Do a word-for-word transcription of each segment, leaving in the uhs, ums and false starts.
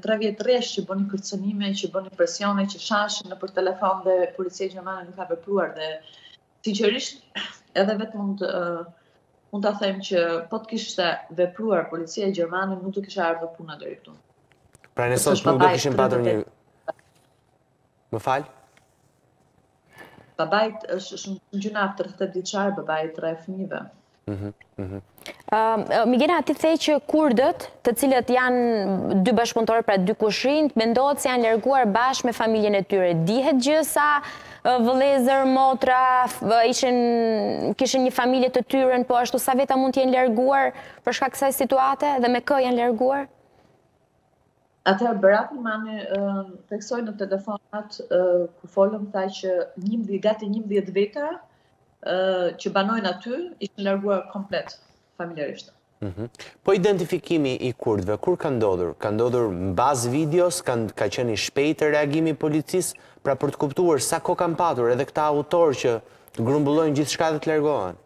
tre vjet rresh që bënin kërcënime, që bënin presione, që shashin nëpër telefon dhe policia gjermane nuk ka vepruar dhe sinqerisht edhe vetëm mund mund ta them që po të kishte vepruar policia gjermane nuk do kishte ardhur puna deri këtu. Pra ne sot nuk do kishim patur një Më fal. Babait është shumë gjunaf tridhjetë vjeçar, babai i tre fëmijëve. Mhm, mhm. Migjena, ti the që kurdët, të cilët janë dy bashkëpunëtorë pra dy kushrinj, mendohet se janë larguar bashkë me familjen e tyre. Dihet gjë sa vëllezër, motra ishin kishin një familje të tyre, po ashtu sa veta mund të jenë larguar për shkak kësaj situate dhe me kë janë larguar? Atëherë Berati Mani theksoi në telefonat ku folëm tha që gati njëmbëdhjetë veta që banojnë aty ishin larguar komplet. Familjarisht. Mm-hmm. Po identifikimi i kurdve, kur ka ndodhur? Ka ndodhur mbaz videos, ka, ka qeni shpejtë reagimi policis, pra për të kuptuar sa ko kanë patur edhe këta autor që të grumbullojnë gjithçka dhe të largohen?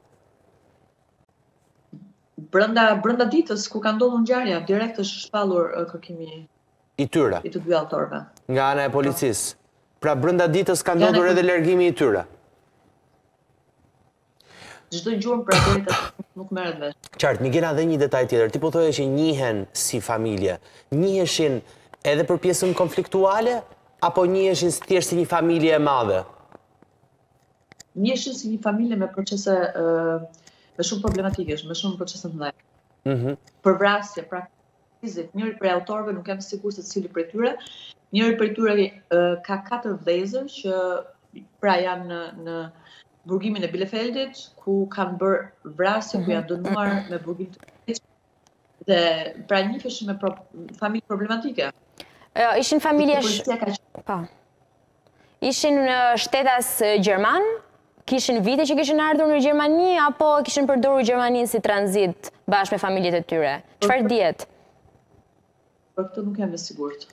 Brenda, brenda ditës, ku ka ndodhur ngjarja, direkt është shpallur kërkimi i tyre, i të dy autorëve. Nga ana e policis. Pra brenda ditës ka ndodhur edhe largimi i tyre. Çdo gjurmë për atë nuk merret vesh. Qartë, Migjena dhe një detaj tjetër. Ti po thoje që njihen si familje. Njiheshin edhe për pjesën konfliktuale apo njiheshin thjesht si një familje e madhe? Njiheshin si një familje me procese me shumë problematike, me shumë procese të mëdha. Mhm. Për vrasje, pra fizikisht, njëri prej autorëve nuk jam sigurt se cili prej tyre, njëri prej tyre ka katër vëllezër që pra janë në burgimin e Bielefeldit, ku kanë bërë vrasje, ku janë dënuar me burgim të Bielefeldit, dhe pra njiheshin me pro, familje problematike. Uh, ishin familje... Sh... Pa. Ishin uh, shtetas uh, Gjerman, kishin vite që kishin ardhur në Gjermani, apo kishin përdorur Gjermaninë si tranzit bashkë me familjet e tyre? Çfarë dihet? Për këtë nuk jam e sigurt.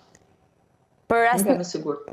Për as... Nuk jam e sigurt.